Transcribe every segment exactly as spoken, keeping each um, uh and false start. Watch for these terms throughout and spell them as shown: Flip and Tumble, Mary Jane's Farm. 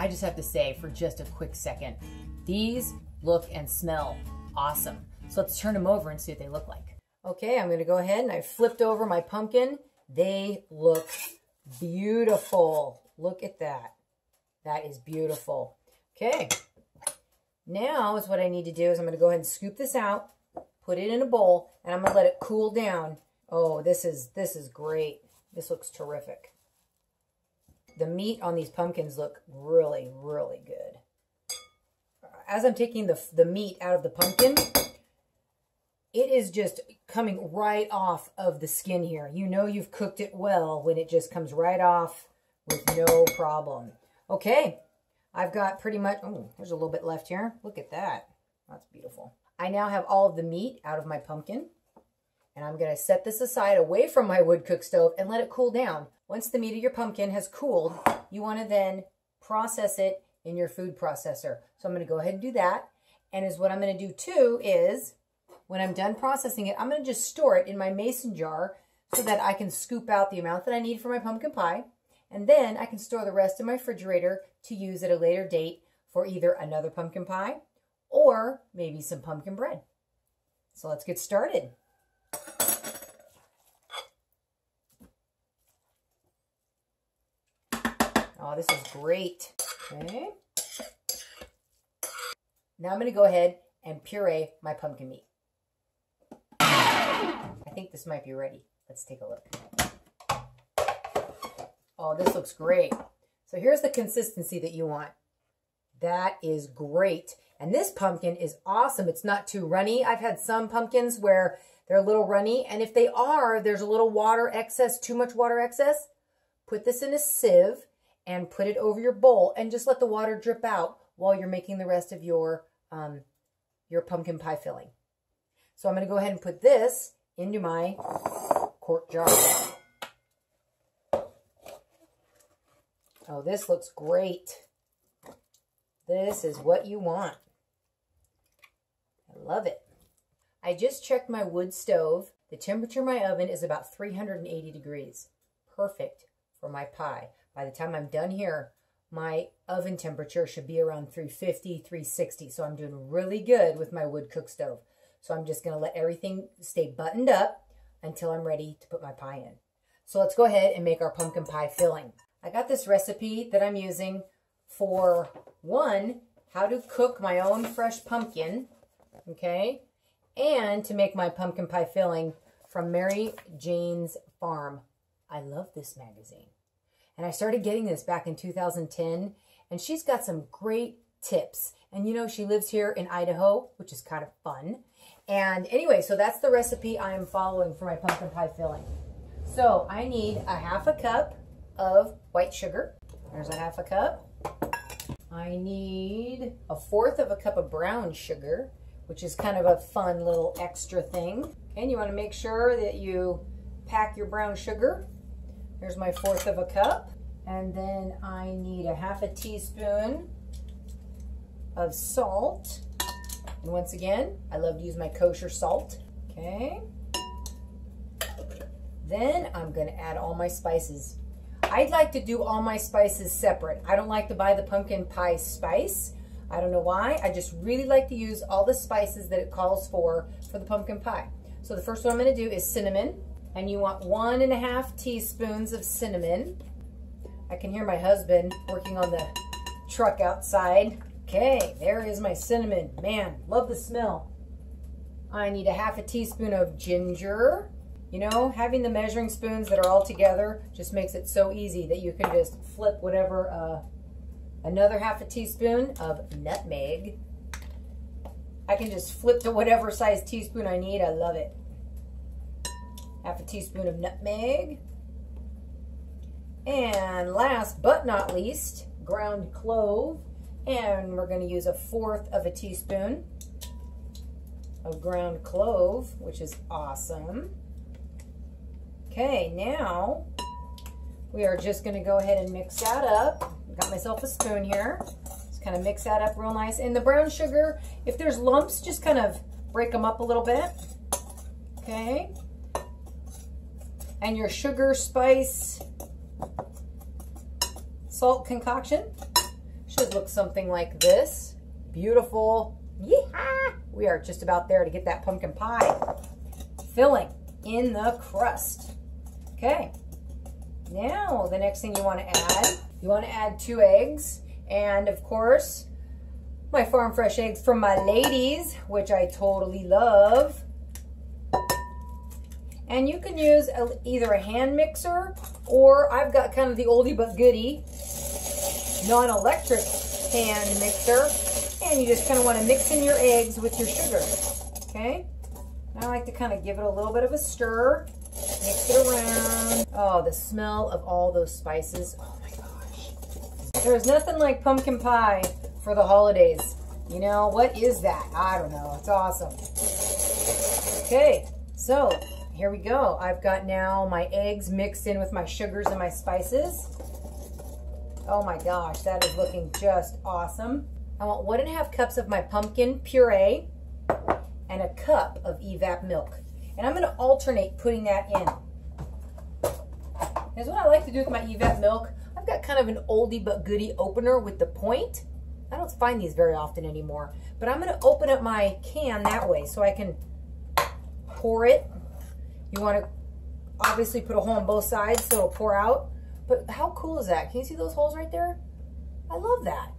I just have to say for just a quick second, these look and smell awesome. So let's turn them over and see what they look like. Okay, I'm gonna go ahead and I flipped over my pumpkin. They look beautiful. Look at that. That is beautiful. Okay, now is what I need to do is I'm gonna go ahead and scoop this out, put it in a bowl, and I'm gonna let it cool down. Oh, this is, this is great. This looks terrific. The meat on these pumpkins look really, really good. As I'm taking the, the meat out of the pumpkin, it is just coming right off of the skin here. You know you've cooked it well when it just comes right off with no problem. Okay, I've got pretty much, oh, there's a little bit left here. Look at that. That's beautiful. I now have all of the meat out of my pumpkin. And I'm going to set this aside away from my wood cook stove and let it cool down. Once the meat of your pumpkin has cooled, you want to then process it in your food processor. So I'm going to go ahead and do that. And is what I'm going to do too is when I'm done processing it, I'm going to just store it in my mason jar so that I can scoop out the amount that I need for my pumpkin pie. And then I can store the rest in my refrigerator to use at a later date for either another pumpkin pie or maybe some pumpkin bread. So let's get started. Oh, this is great. Okay. Now I'm going to go ahead and puree my pumpkin meat. I think this might be ready. Let's take a look. Oh, this looks great. So here's the consistency that you want. That is great. And this pumpkin is awesome. It's not too runny. I've had some pumpkins where they're a little runny. And if they are, there's a little water excess, too much water excess. Put this in a sieve and put it over your bowl and just let the water drip out while you're making the rest of your, um, your pumpkin pie filling. So I'm going to go ahead and put this into my quart jar. Oh, this looks great. This is what you want. I love it. I just checked my wood stove. The temperature of my oven is about three hundred eighty degrees. Perfect for my pie. By the time I'm done here, my oven temperature should be around three fifty, three sixty. So I'm doing really good with my wood cook stove. So I'm just going to let everything stay buttoned up until I'm ready to put my pie in. So let's go ahead and make our pumpkin pie filling. I got this recipe that I'm using for, one, how to cook my own fresh pumpkin, okay, and to make my pumpkin pie filling from Mary Jane's Farm. I love this magazine. And I started getting this back in two thousand ten, and she's got some great tips. And you know, she lives here in Idaho, which is kind of fun. And anyway, so that's the recipe I am following for my pumpkin pie filling. So I need a half a cup of white sugar. There's a half a cup. I need a fourth of a cup of brown sugar, which is kind of a fun little extra thing. And you want to make sure that you pack your brown sugar. Here's my fourth of a cup. And then I need a half a teaspoon of salt. And once again, I love to use my kosher salt. Okay. Then I'm gonna add all my spices. I'd like to do all my spices separate. I don't like to buy the pumpkin pie spice. I don't know why. I just really like to use all the spices that it calls for for the pumpkin pie. So the first one I'm gonna do is cinnamon. And you want one and a half teaspoons of cinnamon. I can hear my husband working on the truck outside. Okay, there is my cinnamon. Man, love the smell. I need a half a teaspoon of ginger. You know, having the measuring spoons that are all together just makes it so easy that you can just flip whatever. Uh, another half a teaspoon of nutmeg. I can just flip to whatever size teaspoon I need. I love it. Half a teaspoon of nutmeg. And last but not least, ground clove. And we're going to use a fourth of a teaspoon of ground clove, which is awesome. Okay, now we are just going to go ahead and mix that up. I've got myself a spoon here. Just kind of mix that up real nice. And the brown sugar, if there's lumps, just kind of break them up a little bit. Okay. And your sugar, spice, salt concoction should look something like this. Beautiful. Yeehaw! We are just about there to get that pumpkin pie filling in the crust. Okay. Now, the next thing you want to add, you want to add two eggs. And of course, my farm fresh eggs from my ladies, which I totally love. And you can use a, either a hand mixer, or I've got kind of the oldie but goodie non-electric hand mixer. And you just kind of want to mix in your eggs with your sugar, okay? And I like to kind of give it a little bit of a stir, mix it around. Oh, the smell of all those spices. Oh my gosh. There's nothing like pumpkin pie for the holidays. You know, what is that? I don't know, it's awesome. Okay, so here we go. I've got now my eggs mixed in with my sugars and my spices. Oh my gosh, that is looking just awesome. I want one and a half cups of my pumpkin puree and a cup of E VAP milk. And I'm gonna alternate putting that in. Here's what I like to do with my E VAP milk. I've got kind of an oldie but goodie opener with the point. I don't find these very often anymore, but I'm gonna open up my can that way so I can pour it. You wanna obviously put a hole on both sides so it'll pour out. But how cool is that? Can you see those holes right there? I love that.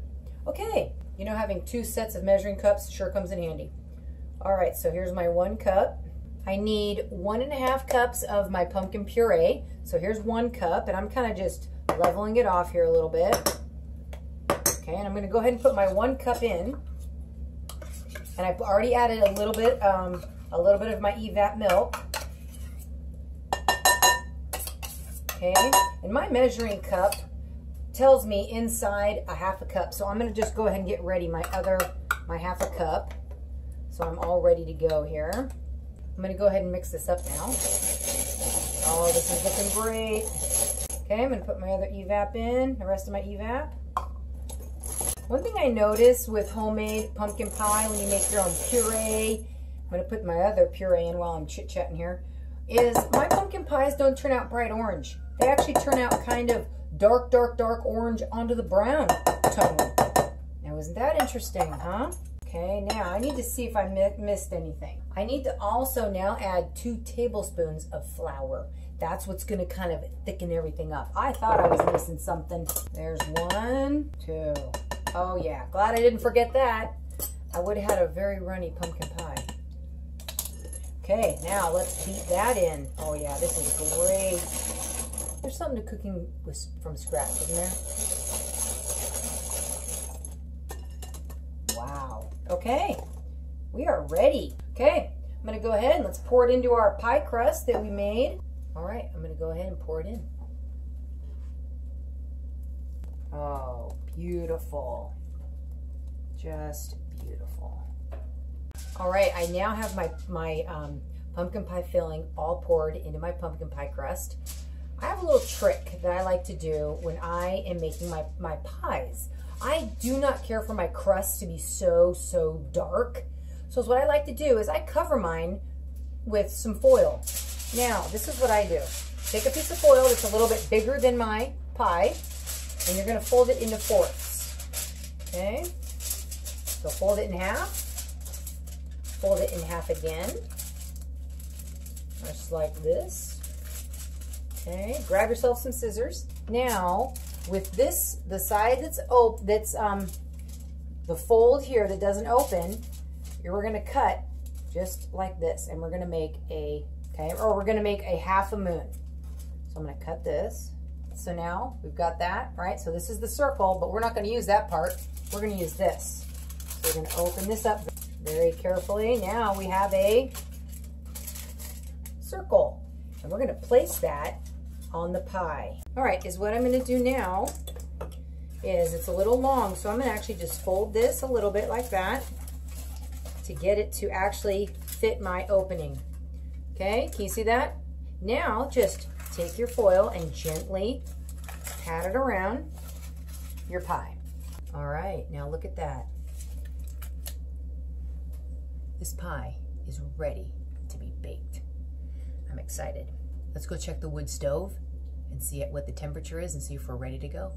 Okay. You know, having two sets of measuring cups sure comes in handy. All right, so here's my one cup. I need one and a half cups of my pumpkin puree. So here's one cup, and I'm kind of just leveling it off here a little bit. Okay, and I'm gonna go ahead and put my one cup in. And I've already added a little bit, um, a little bit of my E VAP milk. Okay, and my measuring cup tells me inside a half a cup. So I'm gonna just go ahead and get ready my other, my half a cup. So I'm all ready to go here. I'm gonna go ahead and mix this up now. Oh, this is looking great. Okay, I'm gonna put my other E VAP in, the rest of my E VAP. One thing I notice with homemade pumpkin pie when you make your own puree, I'm gonna put my other puree in while I'm chit-chatting here, is my pumpkin pies don't turn out bright orange. They actually turn out kind of dark, dark, dark orange onto the brown tone. Now, isn't that interesting, huh? Okay, now I need to see if I mi- missed anything. I need to also now add two tablespoons of flour. That's what's gonna kind of thicken everything up. I thought I was missing something. There's one, two. Oh yeah, glad I didn't forget that. I would've had a very runny pumpkin pie. Okay, now let's beat that in. Oh yeah, this is great. There's something to cooking with, from scratch, isn't there? Wow. Okay, we are ready. Okay, I'm gonna go ahead and let's pour it into our pie crust that we made. All right, I'm gonna go ahead and pour it in. Oh, beautiful. Just beautiful. All right, I now have my, my um, pumpkin pie filling all poured into my pumpkin pie crust. I have a little trick that I like to do when I am making my, my pies. I do not care for my crust to be so, so dark. So what I like to do is I cover mine with some foil. Now, this is what I do. Take a piece of foil that's a little bit bigger than my pie, and you're gonna fold it into fourths, okay? So fold it in half, fold it in half again, just like this. Okay, grab yourself some scissors. Now, with this, the side that's open, that's um, the fold here that doesn't open, we're gonna cut just like this, and we're gonna make a, okay, or we're gonna make a half a moon. So I'm gonna cut this. So now we've got that, right? So this is the circle, but we're not gonna use that part. We're gonna use this. So we're gonna open this up very carefully. Now we have a circle, and we're gonna place that on the pie. All right, is what I'm gonna do now is, it's a little long, so I'm gonna actually just fold this a little bit like that to get it to actually fit my opening. Okay, can you see that? Now, just take your foil and gently pat it around your pie. All right, now look at that. This pie is ready to be baked. I'm excited. Let's go check the wood stove and see what the temperature is and see if we're ready to go.